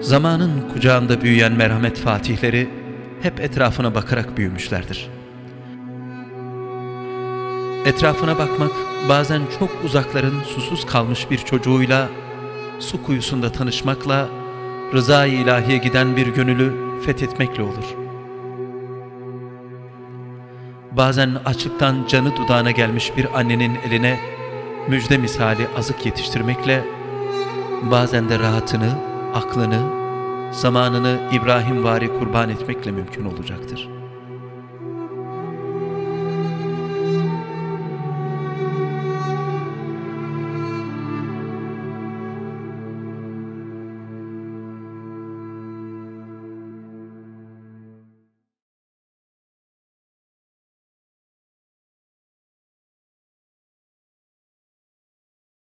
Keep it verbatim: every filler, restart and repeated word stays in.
Zamanın kucağında büyüyen merhamet fatihleri hep etrafına bakarak büyümüşlerdir. Etrafına bakmak bazen çok uzakların susuz kalmış bir çocuğuyla, su kuyusunda tanışmakla, rıza-i ilahiye giden bir gönülü fethetmekle olur. Bazen açlıktan canı dudağına gelmiş bir annenin eline müjde misali azık yetiştirmekle, bazen de rahatını, aklını, zamanını İbrahimvari kurban etmekle mümkün olacaktır.